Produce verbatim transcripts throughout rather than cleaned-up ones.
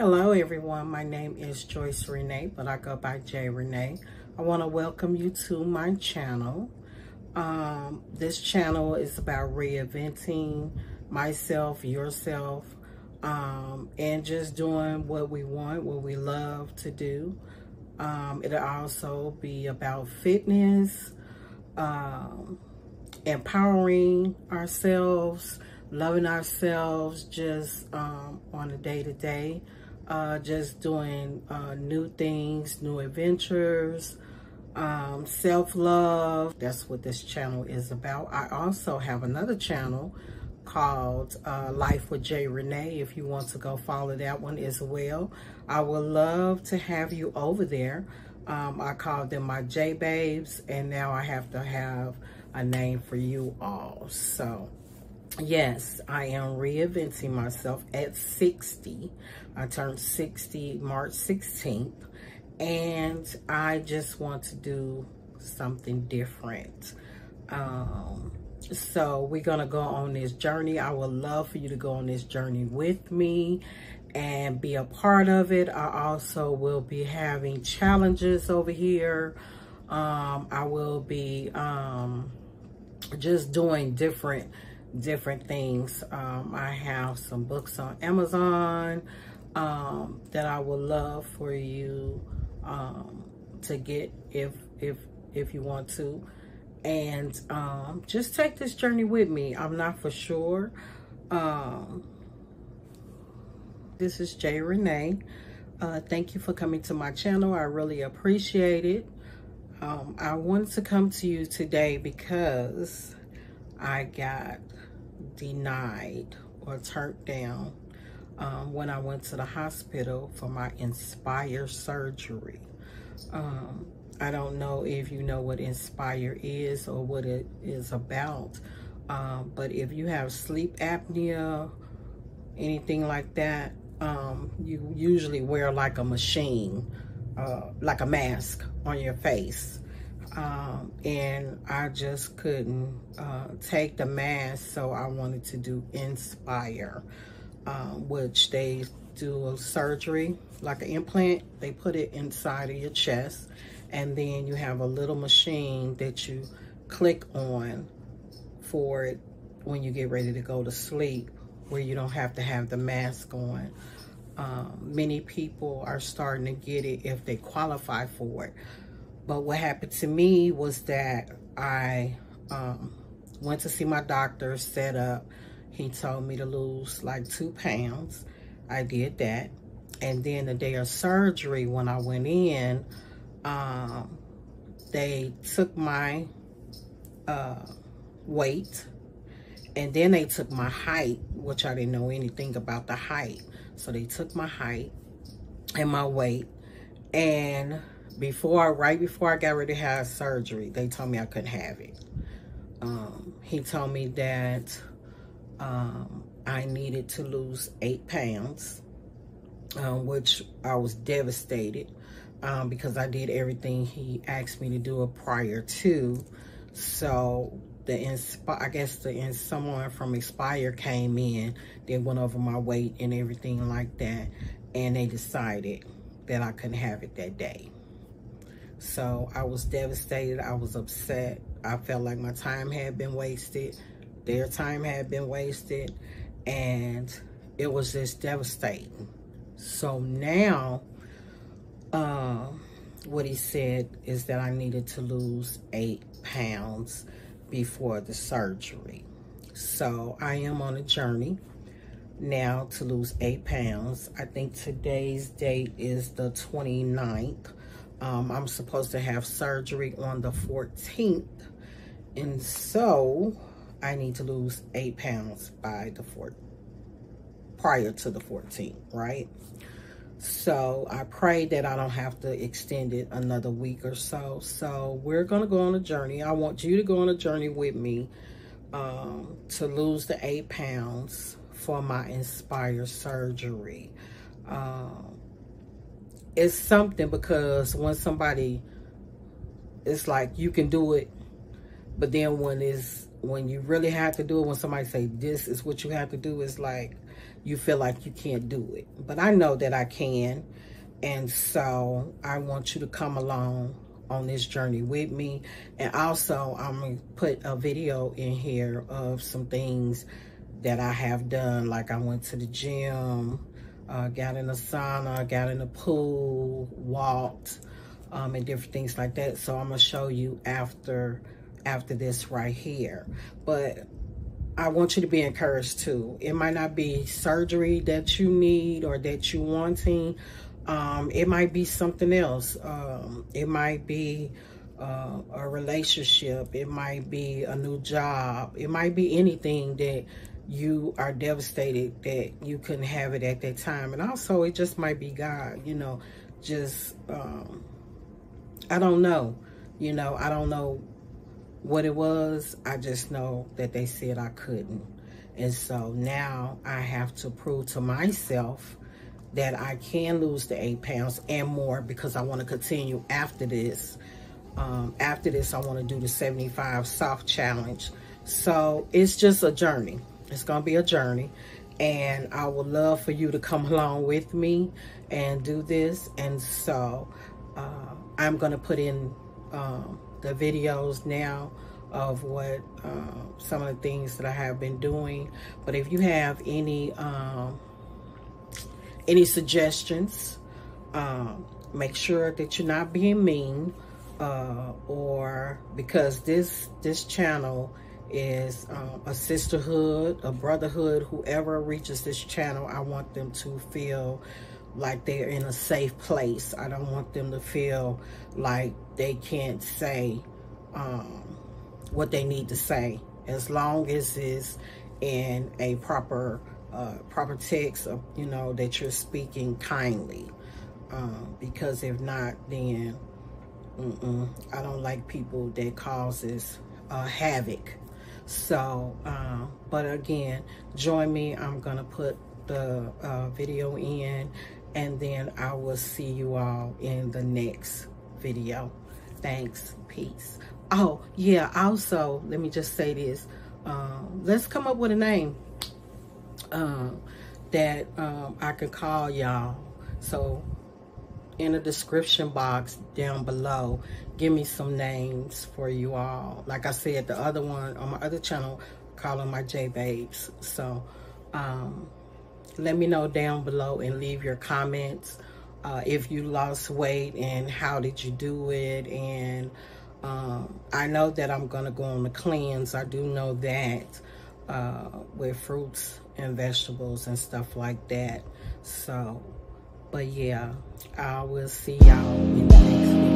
Hello everyone, my name is Joyce Renée, but I go by J Renee. I want to welcome you to my channel. Um, this channel is about reinventing myself, yourself, um, and just doing what we want, what we love to do. Um, it'll also be about fitness, um, empowering ourselves, loving ourselves just um, on a day-to-day. Uh, just doing uh, new things, new adventures, um, self-love. That's what this channel is about. I also have another channel called uh, Life with J Renee. If you want to go follow that one as well, I would love to have you over there. Um, I called them my J Babes, and now I have to have a name for you all. So yes, I am reinventing myself at sixty. I turned sixty March sixteenth, and I just want to do something different. Um, so we're going to go on this journey. I would love for you to go on this journey with me and be a part of it. I also will be having challenges over here. Um, I will be um, just doing different different things. um I have some books on Amazon um that I would love for you um to get if if if you want to, and um just take this journey with me. I'm not for sure. Um this is J Renee. Uh thank you for coming to my channel. I really appreciate it. um I wanted to come to you today because I got denied or turned down um, when I went to the hospital for my Inspire surgery. Um, I don't know if you know what Inspire is or what it is about, um, but if you have sleep apnea, anything like that, um, you usually wear like a machine, uh, like a mask on your face. Um, and I just couldn't uh, take the mask, so I wanted to do Inspire, um, which they do a surgery, like an implant. They put it inside of your chest, and then you have a little machine that you click on for it when you get ready to go to sleep, where you don't have to have the mask on. Um, many people are starting to get it if they qualify for it. But what happened to me was that I um, went to see my doctor, set up. He told me to lose like two pounds. I did that. And then the day of surgery, when I went in, um, they took my uh, weight, and then they took my height, which I didn't know anything about the height. So they took my height and my weight, and Before, right before I got ready to have surgery, they told me I couldn't have it. Um, he told me that um, I needed to lose eight pounds, um, which I was devastated um, because I did everything he asked me to do prior to. So the insp I guess the in someone from Inspire came in, they went over my weight and everything like that, and they decided that I couldn't have it that day. So I was devastated. I was upset. I felt like my time had been wasted. Their time had been wasted. And it was just devastating. So now, uh, what he said is that I needed to lose eight pounds before the surgery. So I am on a journey now to lose eight pounds. I think today's date is the twenty-ninth. Um, I'm supposed to have surgery on the fourteenth, and so I need to lose eight pounds by the fourth, prior to the fourteenth, right? So I pray that I don't have to extend it another week or so. So we're going to go on a journey. I want you to go on a journey with me um, to lose the eight pounds for my Inspire surgery. Um, It's something, because when somebody, it's like you can do it, but then when it's, when you really have to do it, when somebody say this is what you have to do, it's like you feel like you can't do it. But I know that I can. And so I want you to come along on this journey with me. And also, I'm going to put a video in here of some things that I have done. Like, I went to the gym, uh, got in the sauna, got in the pool, walked, um, and different things like that. So I'm going to show you after, after this right here. But I want you to be encouraged too. It might not be surgery that you need or that you wanting. Um, it might be something else. Um, it might be uh, a relationship. It might be a new job. It might be anything that you are devastated that you couldn't have it at that time. And also, it just might be God, you know, just, um, I don't know. You know, I don't know what it was. I just know that they said I couldn't. And so now I have to prove to myself that I can lose the eight pounds and more, because I want to continue after this. Um, after this, I want to do the seventy-five soft challenge. So it's just a journey. It's going to be a journey. And I would love for you to come along with me and do this. And so uh, I'm going to put in um, the videos now of what uh, some of the things that I have been doing. But if you have any... Um, Any suggestions, um, make sure that you're not being mean, uh, or because this this channel is um, a sisterhood, a brotherhood. Whoever reaches this channel, I want them to feel like they're in a safe place. I don't want them to feel like they can't say um, what they need to say, as long as it's in a proper Uh, proper text of, you know, that you're speaking kindly, um, because if not, then mm-mm, I don't like people that causes uh, havoc. So uh, but again, join me. I'm gonna put the uh, video in, and then I will see you all in the next video. Thanks, peace. Oh yeah, also let me just say this, um, let's come up with a name Um, that um, I can call y'all. So in the description box down below, give me some names for you all. Like I said, the other one on my other channel, call them my J-Babes. So um, let me know down below and leave your comments. Uh, if you lost weight and how did you do it. And um, I know that I'm going to go on a cleanse. I do know that. Uh, with fruits and vegetables and stuff like that. So, but yeah, I will see y'all in the next video.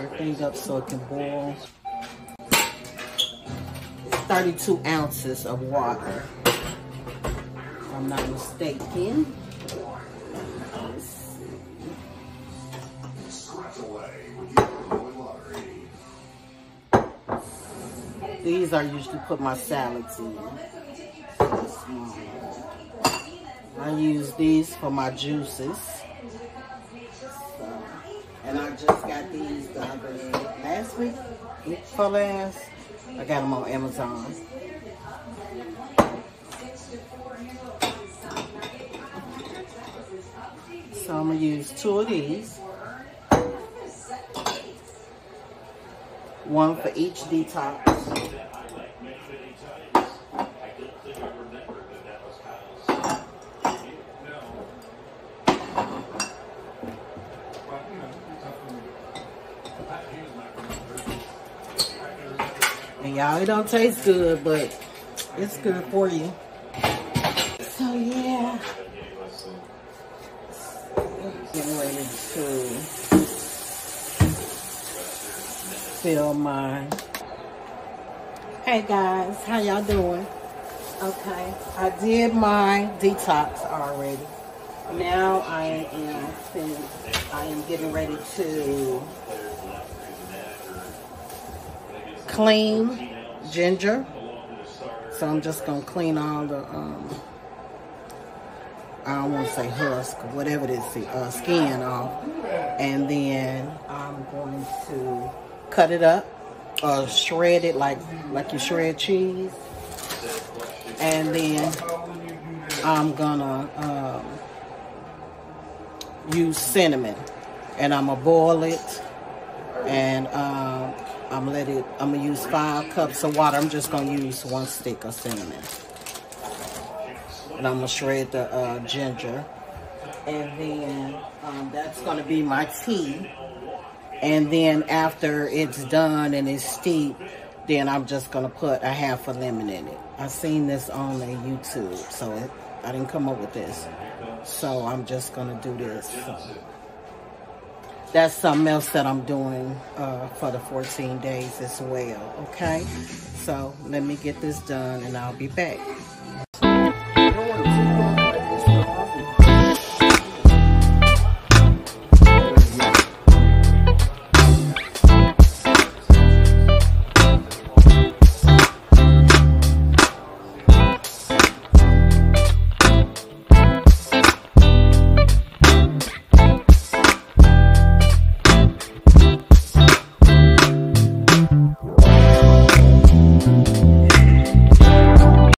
stir the thing up so it can boil. thirty-two ounces of water, if I'm not mistaken. Let's see. These I usually put my salads in. I use these for my juices. So, and I just got these the other last week, week for last. I got them on Amazon. So I'm going to use two of these. One for each detox. And y'all, it don't taste good, but it's good for you. So yeah. Getting ready to fill mine. Hey guys, how y'all doing? Okay, I did my detox already. Now I am, I am getting ready to clean ginger. So I'm just going to clean all the, um, I don't want to say husk, whatever it is, the uh, skin off. And then I'm going to cut it up or shred it like, like you shred cheese. And then I'm going to um, use cinnamon. And I'm going to boil it. And um, I'm let it. I'm gonna use five cups of water. I'm just gonna use one stick of cinnamon, and I'm gonna shred the uh, ginger, and then um, that's gonna be my tea. And then after it's done and it's steep, then I'm just gonna put a half a lemon in it. I seen this on YouTube, so it, I didn't come up with this. So I'm just gonna do this. So. That's something else that I'm doing uh, for the fourteen days as well, okay? So let me get this done and I'll be back.